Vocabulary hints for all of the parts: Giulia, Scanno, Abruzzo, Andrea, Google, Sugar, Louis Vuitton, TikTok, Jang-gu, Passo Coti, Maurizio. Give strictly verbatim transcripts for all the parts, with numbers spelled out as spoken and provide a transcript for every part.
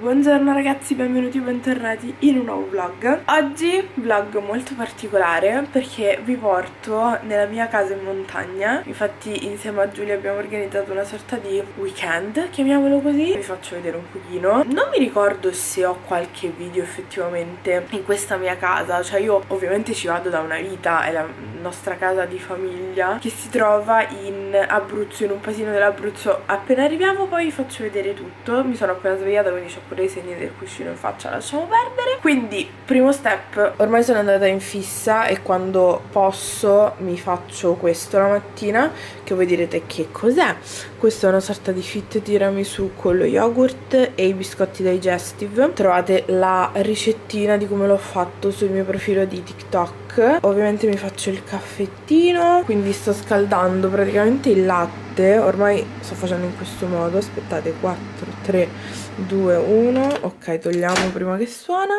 Buongiorno ragazzi, benvenuti e bentornati in un nuovo vlog. Oggi vlog molto particolare perché vi porto nella mia casa in montagna. Infatti insieme a Giulia abbiamo organizzato una sorta di weekend, chiamiamolo così. Vi faccio vedere un pochino. Non mi ricordo se ho qualche video effettivamente in questa mia casa. Cioè io ovviamente ci vado da una vita, è la nostra casa di famiglia che si trova in Abruzzo, in un paesino dell'Abruzzo. Appena arriviamo poi vi faccio vedere tutto. Mi sono appena svegliata, quindi ho pure i segni del cuscino in faccia, lasciamo perdere. Quindi primo step, ormai sono andata in fissa e quando posso mi faccio questo la mattina, che voi direte che cos'è? Questa è una sorta di fit tiramisù con lo yogurt e i biscotti digestive. Trovate la ricettina di come l'ho fatto sul mio profilo di TikTok. Ovviamente mi faccio il caffettino, quindi sto scaldando praticamente il latte. Ormai sto facendo in questo modo. Aspettate, quattro, tre, due, uno. Ok, togliamo prima che suona.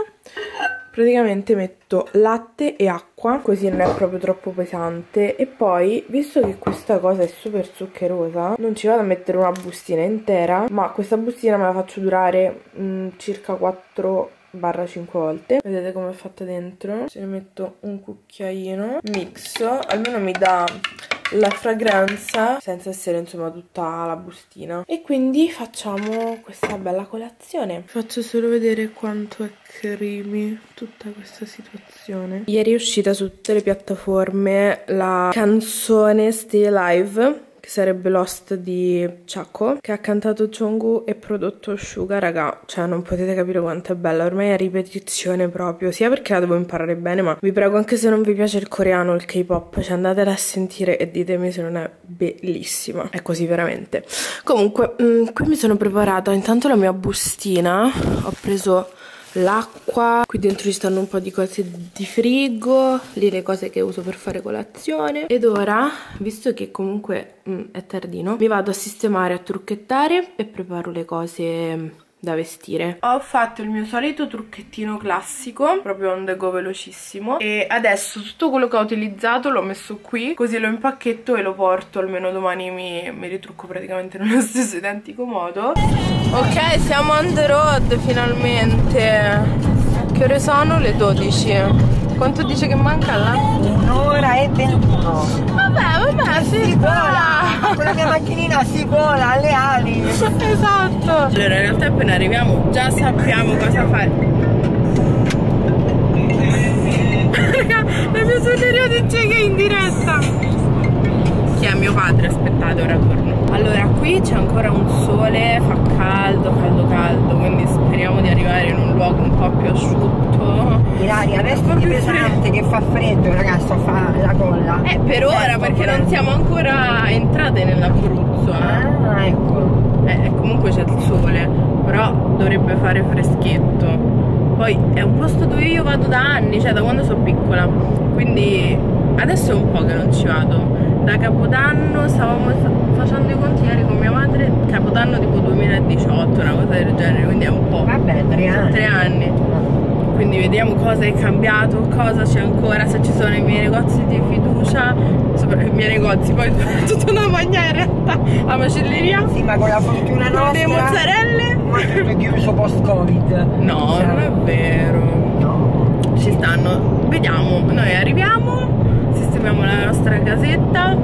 Praticamente metto latte e acqua, così non è proprio troppo pesante. E poi, visto che questa cosa è super zuccherosa, non ci vado a mettere una bustina intera, ma questa bustina me la faccio durare mh, circa quattro barra cinque volte. Vedete come è fatta dentro. Ce ne metto un cucchiaino, mixo, almeno mi dà la fragranza senza essere insomma tutta la bustina. E quindi facciamo questa bella colazione. Faccio solo vedere quanto è creamy tutta questa situazione. Ieri è uscita su tutte le piattaforme la canzone Stay Alive, che sarebbe l'host di Chaco, che ha cantato Jang-gu e prodotto Sugar. Raga, cioè non potete capire quanto è bella, ormai è ripetizione proprio, sia perché la devo imparare bene, ma vi prego anche se non vi piace il coreano, il K-pop, cioè andatela a sentire e ditemi se non è bellissima, è così veramente. Comunque, mh, qui mi sono preparata intanto la mia bustina, ho preso l'acqua, qui dentro ci stanno un po' di cose di frigo, lì le cose che uso per fare colazione. Ed ora, visto che comunque mh, è tardino, mi vado a sistemare, a trucchettare e preparo le cose da vestire. Ho fatto il mio solito trucchettino classico, proprio on the go velocissimo, e adesso tutto quello che ho utilizzato l'ho messo qui, così lo impacchetto e lo porto, almeno domani mi, mi ritrucco praticamente nello stesso identico modo. Ok, siamo on the road finalmente. Che ore sono? Le dodici. Quanto dice che manca là? un'ora e ventuno. Vabbè, vabbè, si, si vola. vola. Con la mia macchinina si vola alle ali. Esatto. Allora, in realtà appena arriviamo già sappiamo cosa fare. Raga, la mia sorella dice che è in diretta. Chi è mio padre? Aspettate, ora torno. Allora, qui c'è ancora un sole, fa caldo, caldo, caldo, quindi speriamo di arrivare in un luogo un po' più asciutto. Ilaria, vestiti pesante che fa freddo, ragazzo, fa la colla. Eh, per ora, perché non siamo ancora entrate nell'Abruzzo. Eh. Ah, ecco. Eh, comunque c'è il sole, però dovrebbe fare freschetto. Poi è un posto dove io vado da anni, cioè da quando sono piccola, quindi adesso è un po' che non ci vado. Da Capodanno stavamo facendo i conti ieri con mia madre, Capodanno tipo duemiladiciotto, una cosa del genere, quindi è un po'. Vabbè, tre anni. Tre anni. Quindi vediamo cosa è cambiato, cosa c'è ancora, se ci sono i miei negozi di fiducia, i miei negozi, poi tutta una magna in realtà, la macelleria. Sì, ma con la fortuna nostra. Le mozzarelle. Ma è tutto chiuso post-Covid. No, non è vero. No. Ci stanno. Vediamo, noi arriviamo, sistemiamo la nostra casetta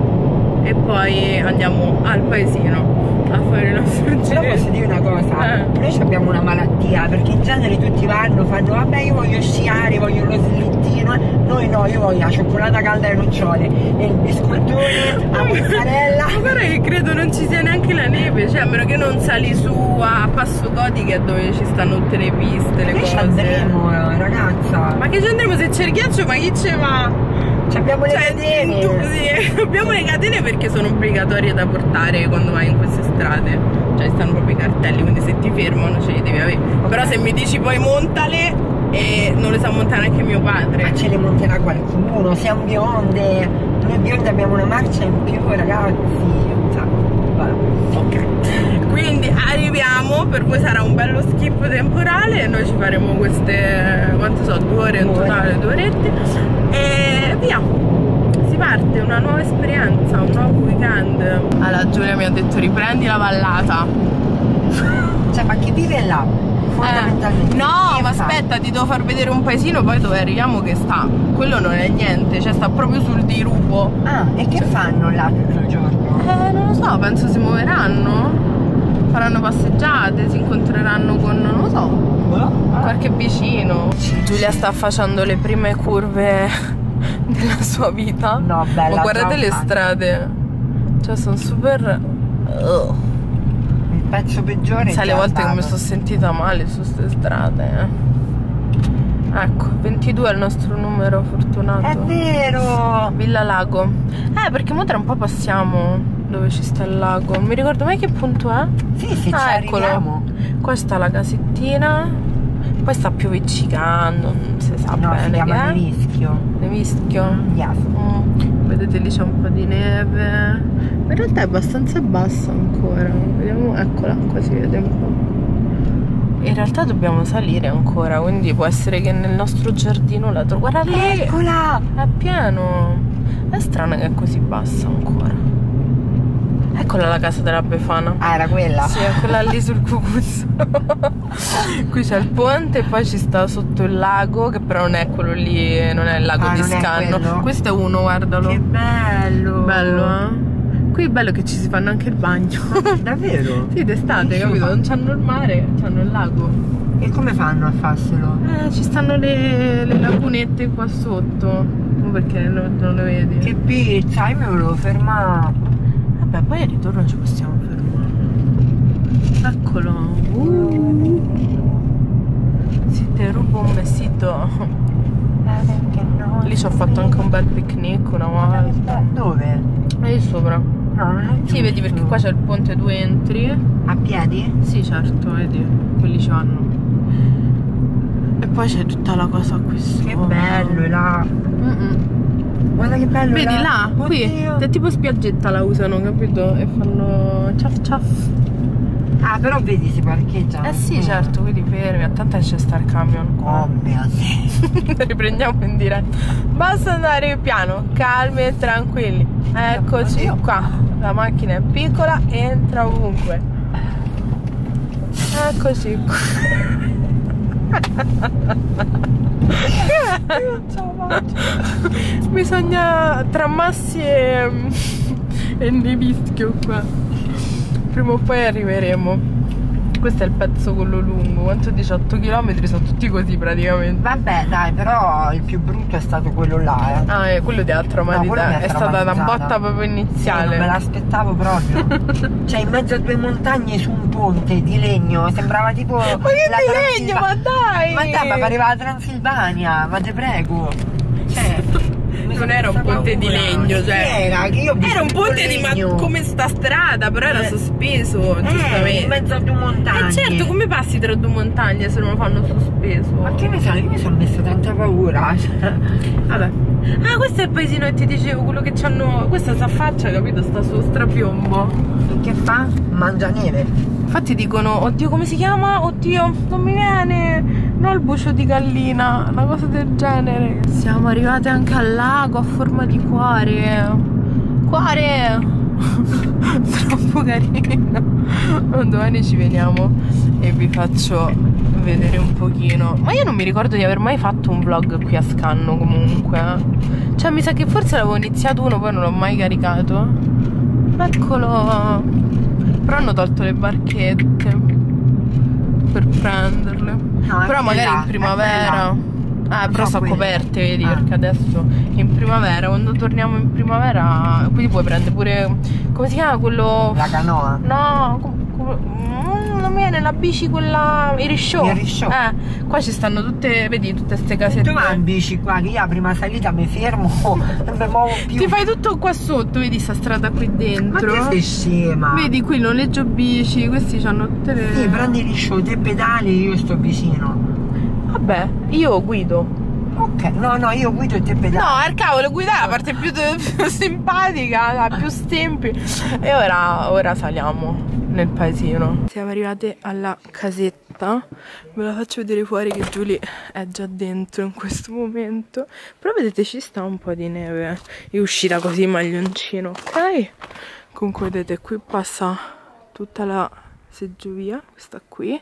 e poi andiamo al paesino a fare la sorgente. Però posso dire una cosa, eh. Noi abbiamo una malattia, perché in genere tutti vanno, fanno vabbè io voglio sciare, voglio lo slittino, noi no, io voglio la cioccolata calda e nocciole, e il biscottone, la mozzarella. Ma guarda che credo non ci sia neanche la neve, cioè a meno che non sali su a Passo Coti, che è dove ci stanno tutte le piste, le noi cose. Noi ci andremo, ragazza. Ma che ci andremo se c'è il ghiaccio, ma chi ce va? Abbiamo le, cioè, catene. Tu, sì, abbiamo le catene perché sono obbligatorie da portare quando vai in queste strade. Cioè stanno proprio i cartelli, quindi se ti fermano ce li devi avere. Okay. Però se mi dici poi montale, e non le sa montare anche mio padre. Ma ce le monterà qualcuno, siamo bionde. Noi bionde abbiamo una marcia in più, ragazzi. Ok. Quindi arriviamo, per voi sarà un bello skip temporale. Noi ci faremo queste, quanto so, due ore in totale, due orette. E via, si parte, una nuova esperienza, un nuovo weekend. Allora Giulia mi ha detto riprendi la vallata. Cioè, ma chi vive là? fondamentalmente. Eh, no, che ma fai? Aspetta, ti devo far vedere un paesino poi dove arriviamo che sta. Quello non è niente, cioè sta proprio sul dirupo. Ah, e che cioè, fanno là tutto il giorno? Eh, non lo so, penso si muoveranno. Faranno passeggiate, si incontreranno con, non lo so, qualche vicino. Giulia sta facendo le prime curve della sua vita. No, bella. Ma guardate le strade. Cioè sono super... Oh. Il pezzo peggiore. Sai le volte che mi sono sentita male su queste strade. Eh. Ecco, ventidue è il nostro numero fortunato. È vero! Villa Lago. Eh, perché mo tra un po' passiamo dove ci sta il lago. Non mi ricordo mai che punto è. Sì, sì, ah, ci eccolo. Arriviamo. Qua sta la casettina. Poi sta piovicicando, non si sa no, bene si chiama che è. Nevischio. Nevischio? Yes. Mm. Vedete lì c'è un po' di neve. Ma in realtà è abbastanza bassa ancora. Vediamo, eccola, qua si vede un po'. In realtà dobbiamo salire ancora, quindi può essere che nel nostro giardino lato. Guarda lì! Eccola! È pieno! È strano che è così bassa ancora. Eccola la casa della Befana. Ah, era quella? Sì, è quella lì sul cucuzzo. Qui c'è il ponte e poi ci sta sotto il lago, che però non è quello lì, non è il lago ah, di Scanno. Questo è uno, guardalo. Che bello! Bello, eh? Qui è bello che ci si fanno anche il bagno. Davvero? Sì, d'estate, capito? Non c'hanno il mare, c'hanno il lago. E come fanno a farselo? Eh, ci stanno le, le lagunette qua sotto. Tu perché non, non lo vedi? Che pizza, io mi volevo fermare. Beh, poi al ritorno ci possiamo fermare. Eccolo. uh. Si te rubo un vestito. Lì ci ho fatto anche un bel picnic una volta. Dove? Lì sopra. No, non sì, vedi perché qua c'è il ponte, due entri. A piedi? Sì, certo, vedi. Quelli ci vanno. E poi c'è tutta la cosa qui sopra. Che bello là. mm -mm. Guarda che bello. Vedi là, là qui è tipo spiaggetta, la usano, capito? E fanno ciaff ciaff. Ah, però vedi, si parcheggia. Eh sì, mm. certo, quindi fermi, attenta che c'è sta il camion qua. Oh mio Dio. Riprendiamo in diretta. Basta andare piano, calmi e tranquilli. Eccoci Oddio. qua. La macchina è piccola, entra ovunque. Eccoci qua. Bisogna tra massi e, e nevischio qua. Prima o poi arriveremo. Questo è il pezzo quello lungo. Quanto? diciotto chilometri, sono tutti così praticamente. Vabbè dai, però il più brutto è stato quello là, eh. Ah, eh, quello di altra matita, no, è, è stata una botta proprio iniziale. Sì, non me l'aspettavo proprio. Cioè in mezzo a due montagne su un ponte di legno. Sembrava tipo... Ma che di legno, ma dai! Ma dai, ma pareva la Transilvania, ma te prego. Cioè... non era un ponte paura. di legno, cioè era, che io era un ponte di legno. Ma come sta strada, però era eh. sospeso, eh, giustamente in mezzo a due montagne. Eh certo, come passi tra due montagne se non lo fanno sospeso? Ma che ne so, io mi sono messa tanta paura. Vabbè. Ah, questo è il paesino che ti dicevo, quello che c'hanno. Questa si affaccia, capito? Sta su strapiombo. E che fa? Mangia neve. Infatti dicono, oddio come si chiama? Oddio, non mi viene! No, il buccio di gallina, una cosa del genere. Siamo arrivate anche al lago a forma di cuore. Cuore! Troppo carino. Domani ci veniamo e vi faccio vedere un pochino. Ma io non mi ricordo di aver mai fatto un vlog qui a Scanno comunque. Cioè mi sa che forse l'avevo iniziato uno, poi non l'ho mai caricato. Eccolo. Però hanno tolto le barchette per prenderle. No, però magari là, in primavera. Ah, però sono coperte, vedi, ah. perché adesso in primavera, quando torniamo in primavera, quindi puoi prendere pure, come si chiama quello? La canoa. No, non mi viene, la bici quella, il risciò. Il risciò. Eh, qua ci stanno tutte, vedi, tutte queste casette. Tu vai in bici qua, che io a prima salita mi fermo, non mi muovo più. Ti fai tutto qua sotto, vedi sta strada qui dentro. Ma che sei scema. Vedi qui noleggio bici, questi hanno tutte le... Sì, prendi il risciò, te pedali, io sto vicino. Vabbè, io guido. Ok, no, no, io guido e te pedali. No, al cavolo, guidare è la parte più, più simpatica, la più semplice. E ora, ora saliamo nel paesino. Siamo arrivate alla casetta. Ve la faccio vedere fuori che Giulia è già dentro in questo momento. Però vedete ci sta un po' di neve. È uscita così in maglioncino, ok? Comunque vedete qui passa tutta la seggio via, questa qui,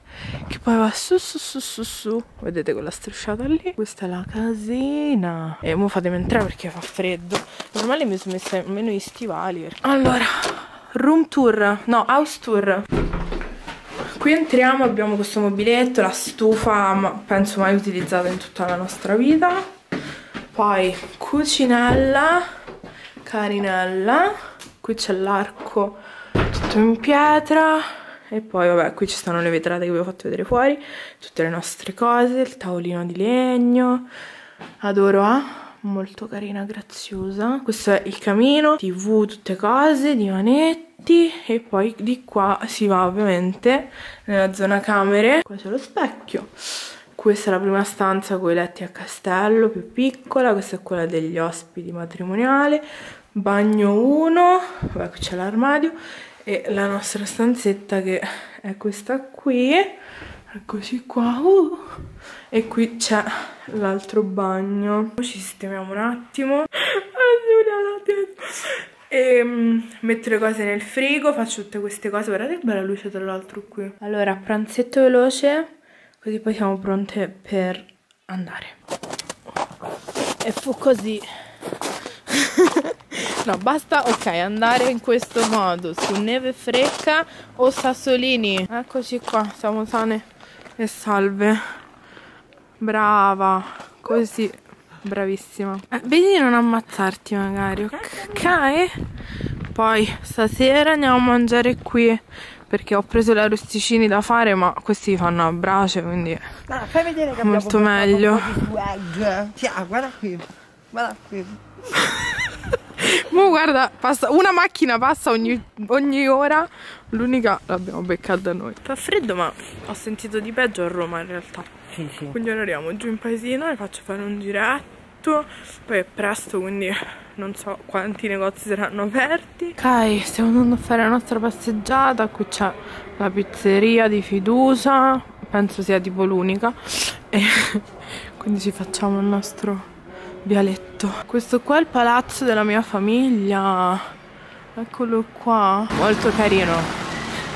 che poi va su su su su su, vedete quella strisciata lì, questa è la casina. E mo fatemi entrare perché fa freddo, normale mi sono messa meno gli stivali. Allora, room tour, no, house tour. Qui entriamo, abbiamo questo mobiletto, la stufa, ma penso mai utilizzata in tutta la nostra vita. Poi cucinella, carinella, qui c'è l'arco tutto in pietra. E poi vabbè, qui ci stanno le vetrate che vi ho fatto vedere fuori, tutte le nostre cose, il tavolino di legno, adoro, eh? Molto carina, graziosa. Questo è il camino, tv, tutte cose, divanetti. E poi di qua si va ovviamente nella zona camere, qua c'è lo specchio. Questa è la prima stanza con i letti a castello, più piccola, questa è quella degli ospiti matrimoniali, bagno uno, vabbè qui c'è l'armadio. E la nostra stanzetta che è questa qui, eccoci qua, uh. E qui c'è l'altro bagno. Ci sistemiamo un attimo. E um, metto le cose nel frigo, faccio tutte queste cose, guardate che bella luce tra l'altro qui. Allora, pranzetto veloce, così poi siamo pronte per andare. E fu così. No, basta, ok, andare in questo modo, su neve fresca o sassolini. Eccoci qua, siamo sane e salve. Brava, così, bravissima. Eh, vedi di non ammazzarti magari, ok? Poi stasera andiamo a mangiare qui, perché ho preso le arrosticini da fare, ma questi fanno a brace, quindi no, fai vedere che molto meglio. Ciao, guarda qui, guarda qui. Ma guarda, passa, una macchina passa ogni, ogni ora, l'unica l'abbiamo beccata noi. Fa freddo, ma ho sentito di peggio a Roma in realtà. Sì, sì. Quindi arriviamo giù in paesino, vi faccio fare un giretto, poi è presto, quindi non so quanti negozi saranno aperti. Ok, stiamo andando a fare la nostra passeggiata, qui c'è la pizzeria di fiducia, penso sia tipo l'unica, e quindi ci facciamo il nostro vialetto. Questo qua è il palazzo della mia famiglia, eccolo qua, molto carino.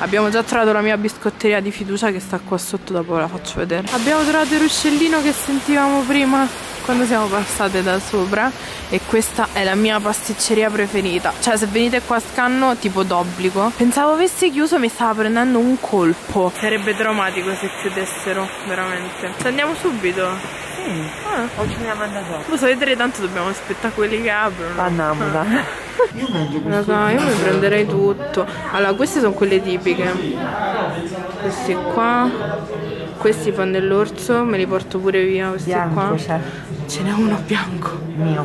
Abbiamo già trovato la mia biscotteria di fiducia che sta qua sotto, dopo ve la faccio vedere. Abbiamo trovato il ruscellino che sentivamo prima quando siamo passate da sopra, e questa è la mia pasticceria preferita, cioè se venite qua a Scanno tipo d'obbligo. Pensavo avesse chiuso, mi stava prendendo un colpo, sarebbe traumatico se chiudessero veramente. Ci andiamo subito? Mm. Ah. Oggi mi ha mandato. Lo so vedere, tanto dobbiamo spettacoli che aprono. Andiamo, ah. Io mangio questo. No, io mi prenderei tutto. Allora, queste sono quelle tipiche. Questi qua. Questi pan dell'orso, me li porto pure via, questi bianco, qua. Chef. Ce n'è uno bianco. Mio.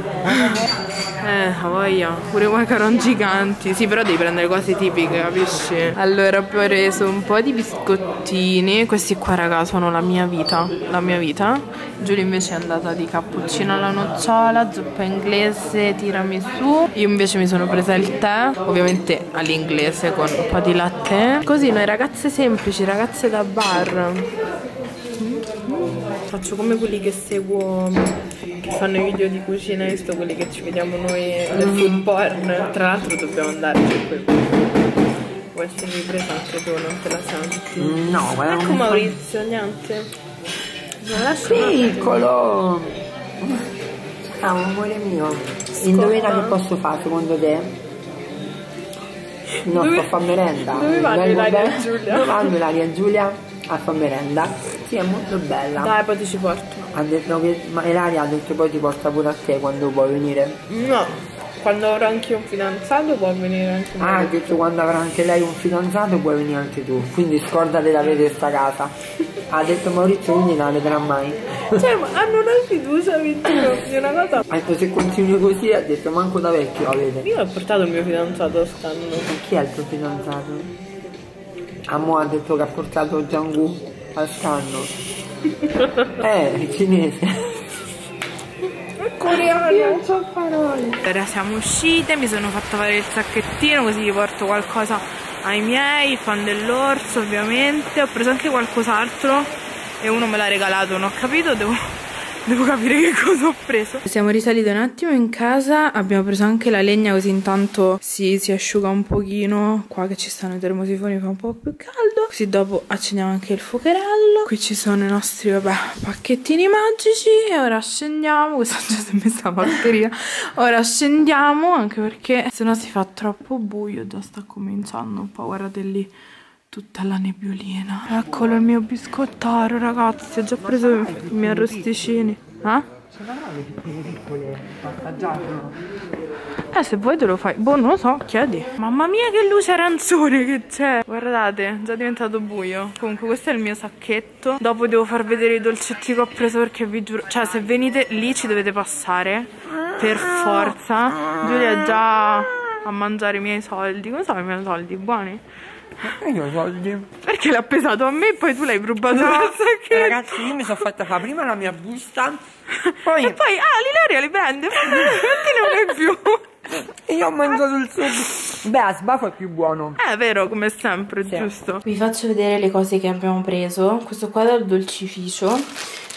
Eh, a voglia. Pure macaron giganti. Sì, però devi prendere cose tipiche, capisci? Allora, poi ho preso un po' di biscottini. Questi qua, raga, sono la mia vita. La mia vita. Giulia invece è andata di cappuccino alla nocciola, zuppa inglese, tiramisù. Io invece mi sono presa il tè, ovviamente all'inglese con un po' di latte. Così noi ragazze semplici, ragazze da bar. Faccio come quelli che seguo, che fanno i video di cucina, visto quelli che ci vediamo noi nel food porn. Tra l'altro dobbiamo andare su quel punto. Può essermi presa anche tu, non te la senti? No, guarda. Ecco Maurizio, niente. Piccolo! Ah, amore mio. Indovina che posso fare secondo te? No, sto a fare merenda. Dove vanno Ilaria e Giulia? Dove vanno Ilaria e Giulia? A far merenda, sì, è molto bella. Dai, poi ti ci porto. Ha detto che, ma Ilaria ha detto poi ti porta pure a te quando puoi venire. No, quando avrò anche io un fidanzato può venire anche ah, me. Ah, ha detto quando avrà anche lei un fidanzato puoi venire anche tu. Quindi scordate di avere sta casa. Ha detto Maurizio, quindi non la vedrà mai. Cioè, ma hanno una fiducia, mi dico, di una cosa. Ha detto se continui così, ha detto manco da vecchio, avete. Io ho portato il mio fidanzato quest'anno. Chi è il tuo fidanzato? Amo ha detto che ha portato Jang-gu a Scanno. Eh, il cinese. Coreano, non so parole. Allora siamo uscite, mi sono fatta fare il sacchettino così vi porto qualcosa ai miei, pan dell'orso ovviamente. Ho preso anche qualcos'altro e uno me l'ha regalato, non ho capito, devo Devo capire che cosa ho preso. Siamo risaliti un attimo in casa, abbiamo preso anche la legna così intanto si, si asciuga un pochino. Qua che ci stanno i termosifoni fa un po' più caldo, così dopo accendiamo anche il fuocherello. Qui ci sono i nostri, vabbè, pacchettini magici. E ora scendiamo, questa già si è messa la batteria. Ora scendiamo anche perché sennò si fa troppo buio, già sta cominciando un po', guardate lì. Tutta la nebbiolina. Eccolo il mio biscottaro, ragazzi. Ho già preso i miei arrosticini. Eh? Eh, se vuoi te lo fai. Boh, non lo so, chiedi. Mamma mia che luce arancione che c'è. Guardate, già è diventato buio. Comunque questo è il mio sacchetto. Dopo devo far vedere i dolcetti che ho preso, perché vi giuro, cioè se venite lì ci dovete passare per forza. Giulia è già a mangiare i miei soldi. Come sono i miei soldi? Buoni? Io soldi. Perché l'ha pesato a me e poi tu l'hai rubato, no, dal sacchetto. Ragazzi, io mi sono fatta fare prima la mia busta, poi... e poi, ah, l'Ilaria li prende, perché non è più. Io ho mangiato il sugo. Beh, a sbafo è più buono. È vero, come sempre, sì. Giusto. Vi faccio vedere le cose che abbiamo preso. Questo qua dal dolcificio.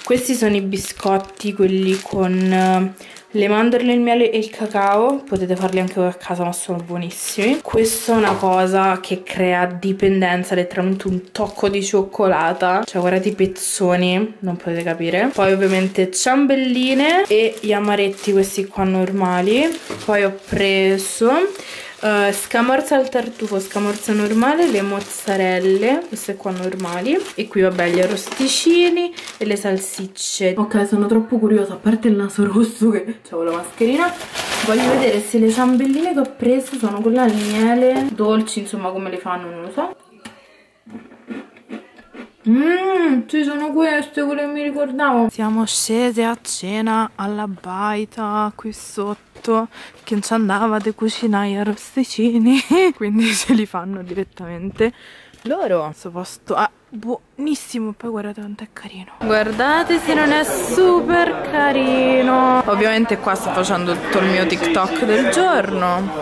Questi sono i biscotti, quelli con... le mandorle, il miele e il cacao, potete farli anche voi a casa ma sono buonissimi. Questa è una cosa che crea dipendenza, letteralmente un tocco di cioccolata, cioè guardate i pezzoni, non potete capire. Poi ovviamente ciambelline e gli amaretti, questi qua normali. Poi ho preso Uh, scamorza al tartufo, scamorza normale, le mozzarelle, queste qua normali, e qui vabbè gli arrosticini e le salsicce. Ok, sono troppo curiosa, a parte il naso rosso che c'avevo la mascherina, voglio vedere se le ciambelline che ho preso sono quelle al miele, dolci, insomma come le fanno non lo so. Mmm, ci sono queste, quelle che mi ricordavo. Siamo scese a cena alla baita qui sotto, che non ci andavate, cucinai arrosticini quindi ce li fanno direttamente loro. Questo posto è buonissimo, poi guardate quanto è carino, guardate se non è super carino. Ovviamente qua sto facendo tutto il mio TikTok del giorno.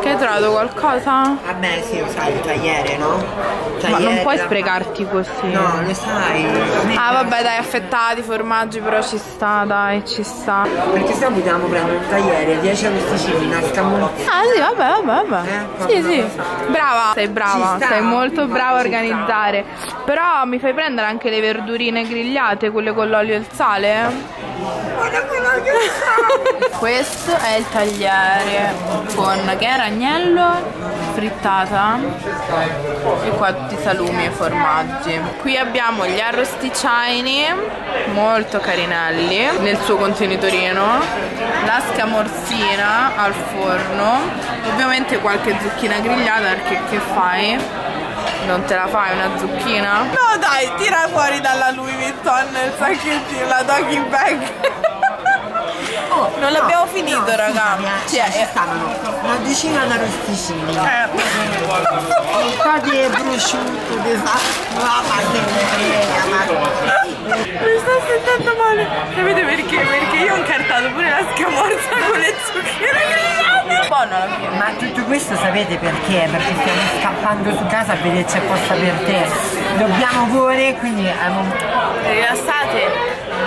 Che hai trovato qualcosa? A me sì, lo sai, tagliere, no? Tagliere, ma non puoi sprecarti così. No, lo sai. Ah vabbè dai, affettati, formaggi, però ci sta, dai, ci sta. Perché se no potevamo prendere un tagliere, dieci arrosticini, una scamolata. Ah sì, vabbè, vabbè, vabbè. Sì, sì. Brava, sei brava, sei molto brava a organizzare. Però mi fai prendere anche le verdurine grigliate, quelle con l'olio e il sale? Guarda con l'olio e il sale! Questo è il tagliere con che era agnello, frittata e qua tutti salumi e formaggi. Qui abbiamo gli arrosticini, molto carinelli, nel suo contenitorino, la scamorzina al forno, ovviamente qualche zucchina grigliata, perché che fai? Non te la fai una zucchina? No dai, tira fuori dalla Louis Vuitton nel sacchettino, la doggy bag. Oh, non no, l'abbiamo finito, no, raga. Sì, cioè, ci stavano una decina di arrosticini. Eh. Un po' di prosciutto, di salsa, che mi frega. Mi sto sentendo male. Capite perché? Perché io ho incartato pure la scamorza con le zucchine. Buono alla fine. Ma tutto questo sapete perché? Perché stiamo scappando su casa a vedere c'è posta per te. Dobbiamo correre, quindi um... rilassate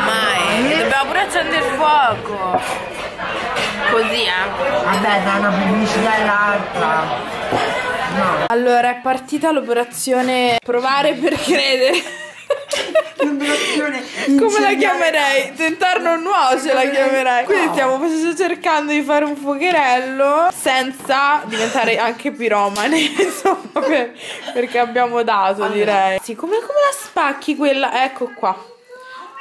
mai. Eh? Dobbiamo pure accendere il fuoco. Così eh. Vabbè, da una pubblicità all'altra. No. Allora è partita l'operazione provare per credere. Come la chiamerei? Tentar non nuoce la chiamerei. Quindi stiamo cercando di fare un fuocherello senza diventare anche piromane, insomma, per, perché abbiamo dato, direi. Sì, come, come la spacchi quella? Ecco qua.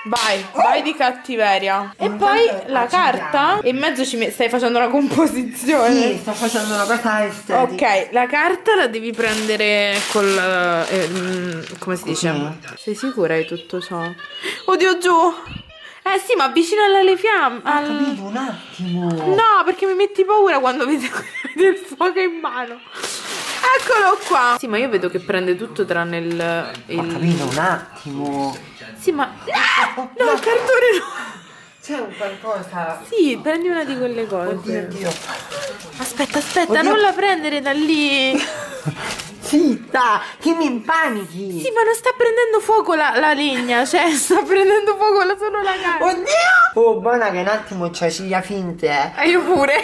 Vai, vai di cattiveria. E poi la carta. E in mezzo ci stai facendo una composizione. Sì, sto facendo una cosa estetica. Ok, la carta la devi prendere col... Eh, come si dice? Sei sicura di tutto ciò? Oddio, giù. Eh sì, ma vicino alle fiamme. Ah, al... capito, un attimo. No, perché mi metti paura quando vedi il fuoco in mano. Eccolo qua. Sì, ma io vedo che prende tutto tranne il... il... Ho capito, un attimo. Sì, ma... Ah! No, il cartone no! C'è un qualcosa... Sì, prendi una di quelle cose. Oddio, oddio. Aspetta, aspetta, oddio. Non la prendere da lì! zitta, che mi impanichi. Sì, ma non sta prendendo fuoco la, la legna, cioè sta prendendo fuoco la, solo la gara. Oddio. Oh, buona che un attimo c'ha ciglia finte. Eh, io pure.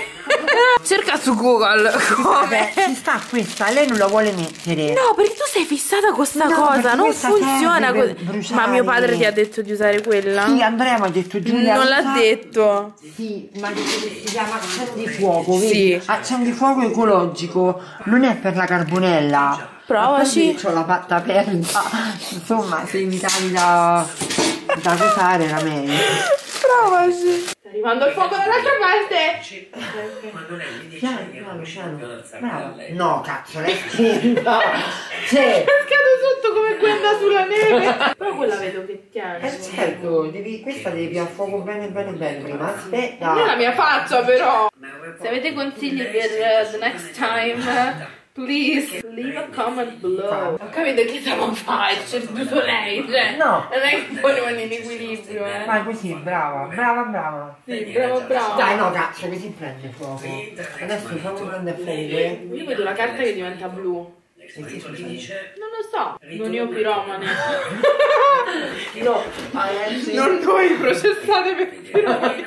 Cerca su Google. Come? Ci sta questa, lei non la vuole mettere. No, perché tu sei fissata con sta no, cosa, non funziona così. Ma mio padre ti ha detto di usare quella? Sì, Andrea mi ha detto Giulia. Non l'ha detto. Sì, ma si chiama accendifuoco, vedi? Sì. Accendifuoco ecologico, non è per la carbonella. Provaci. C'ho la patta perda. Insomma, se evitavi da, da usare era meglio. Provaci. Sta arrivando il fuoco dall'altra parte. Ma non è l'idea che no, cazzo, lei scherza. Sì. È cascato sotto come quella sulla neve. Però quella vedo che piange. Eh certo, devi, questa devi a fuoco bene bene bene prima. Aspetta. Non è la mia faccia però. Se avete consigli per uh, the next time, please leave a comment below. Ho capito che stavo facendo tutto lei, cioè no, non è che volevo in equilibrio, eh. Ma così, brava, brava, brava. Sì, brava, brava. Dai, no, cazzo, così prende fuoco. Adesso facciamo prendere fuoco. Io vedo la carta che diventa blu. Non lo so, non io piromane. No, non noi processate per piromani.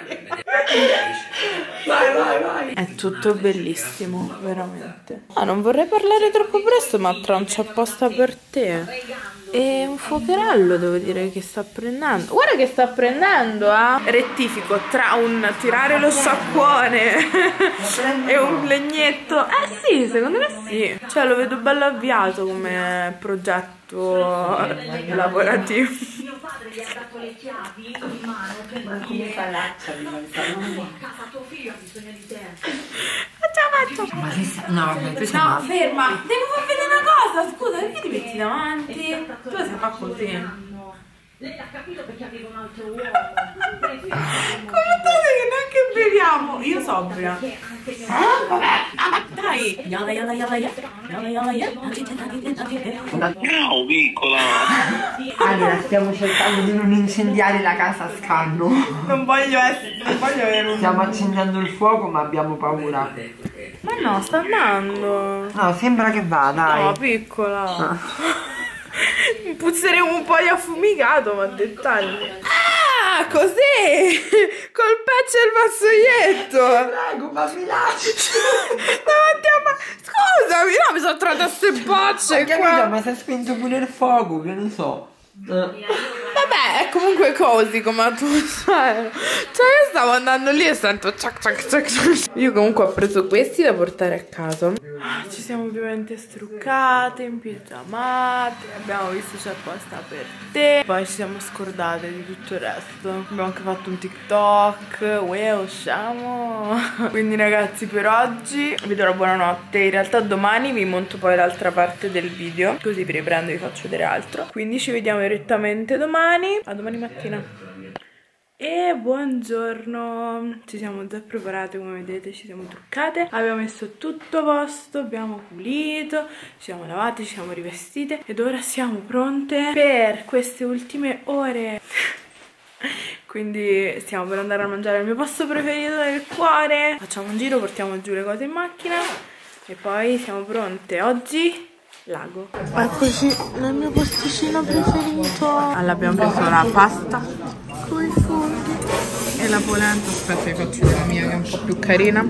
Vai, vai, vai. È tutto bellissimo, veramente. Ah, non vorrei parlare troppo presto, ma trancio apposta per te. E un fuocherello devo dire che sta prendendo. Guarda che sta prendendo, eh? Rettifico, tra un tirare lo sciacquone e un legnetto. Eh sì, secondo me sì. Cioè lo vedo bello avviato come progetto lavorativo. Mio padre gli ha dato le chiavi in mano per la figlio bisogna di te. Faccio. Ma che sta... No, questa no, ferma. Devo far vedere una cosa, scusa, perché ti metti davanti? Tu la sai fare così. Lei l'ha capito perché aveva un altro uomo. Commentate che neanche beviamo. Io sobria. Eh? Vabbè. Dai. Yala yala yala yala. Yala yala yala. No, piccola. Allora, stiamo cercando di non incendiare la casa a Scanno. Non voglio essere, non voglio avere. Stiamo accendendo il fuoco, ma abbiamo paura. Ma no, sta andando. No, sembra che va, dai. No, piccola. Ah. Mi puzzeremo un po' di affumicato, ma dettagli. Ah, così! Col pezzo e il vassoietto! Prego, ma mi lasci! Davanti a ma... Scusami, no, mi sono trovata a ste bocce qua! Capito, ma si è spento pure il fuoco, che ne so. Vabbè, è comunque così come atmosfera. Cioè io stavo andando lì e sento ciac ciac ciac ciac. Io comunque ho preso questi da portare a casa. ah, Ci siamo ovviamente struccate, impigiamate. Abbiamo visto c'è apposta per te. Poi ci siamo scordate di tutto il resto. Abbiamo anche fatto un TikTok. Uè, usciamo. Quindi ragazzi, per oggi vi do la buonanotte. In realtà domani vi monto poi l'altra parte del video, così vi riprendo e vi faccio vedere altro. Quindi ci vediamo direttamente domani, a domani mattina. E buongiorno, ci siamo già preparate, come vedete ci siamo truccate, abbiamo messo tutto a posto, abbiamo pulito, ci siamo lavate, ci siamo rivestite ed ora siamo pronte per queste ultime ore. Quindi stiamo per andare a mangiare il mio pasto preferito del cuore, facciamo un giro, portiamo giù le cose in macchina e poi siamo pronte. Oggi Lago. Eccoci nel mio posticino preferito. Allora abbiamo preso la pasta con i funghi e la polenta. Aspetta che faccio della mia che è un po' più carina.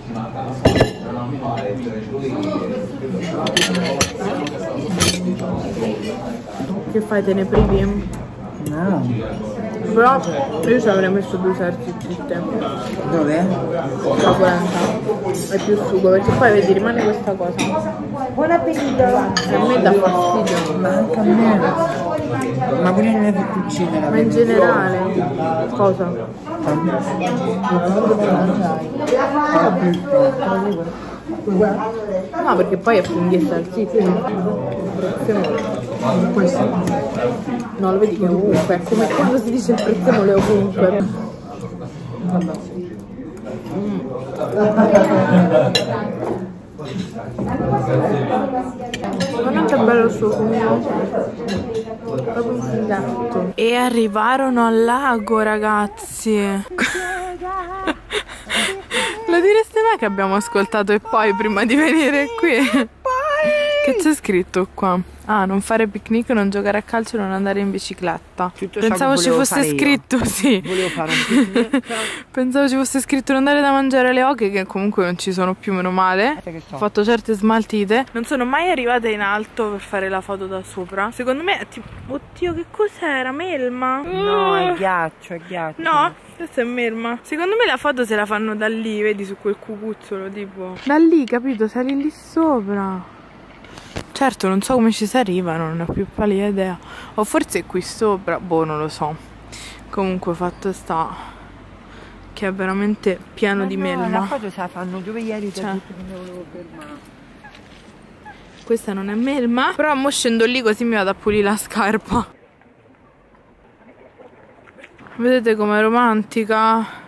Che fai, te ne privi? No. Però io ci avrei messo due terzi fritte. Dov'è? La polenta. È più sugo perché poi vedi rimane questa cosa. Buon appetito! A me dà fastidio. Ma anche a me. Ma pure non è per cucina. Ma in generale. Cosa? No, perché poi è funghi e salsiccia. Questo. No, lo vedi che è ovunque, come quando si dice il prezzemolo è ovunque. Mm. Guarda che bello il suo fumo. Proprio un figato. E arrivarono al lago, ragazzi. Lo direste mai che abbiamo ascoltato e poi prima di venire qui? Poi! Che c'è scritto qua? Ah, non fare picnic, non giocare a calcio, non andare in bicicletta. Tutto Pensavo ci fosse scritto, io. sì. Volevo fare un picnic. Pensavo ci fosse scritto non dare da mangiare alle oche, che comunque non ci sono più, meno male. Ho fatto certe smaltite. Non sono mai arrivata in alto per fare la foto da sopra. Secondo me è tipo... Oddio, che cos'era? Melma? No, è ghiaccio, è ghiaccio. No? Questa è merma. Secondo me la foto se la fanno da lì, vedi, su quel cucuzzolo, tipo. Da lì, capito? Sali lì sopra. Certo, non so come ci si arriva, non ho più pallida idea. O forse è qui sopra, boh, non lo so. Comunque fatto sta che è veramente pieno Ma di no, melma. Ma la foto se la fanno dove ieri cioè. Detto che non volevo fermare. Questa non è melma. Però mo scendo lì così mi vado a pulire la scarpa. Vedete com'è romantica?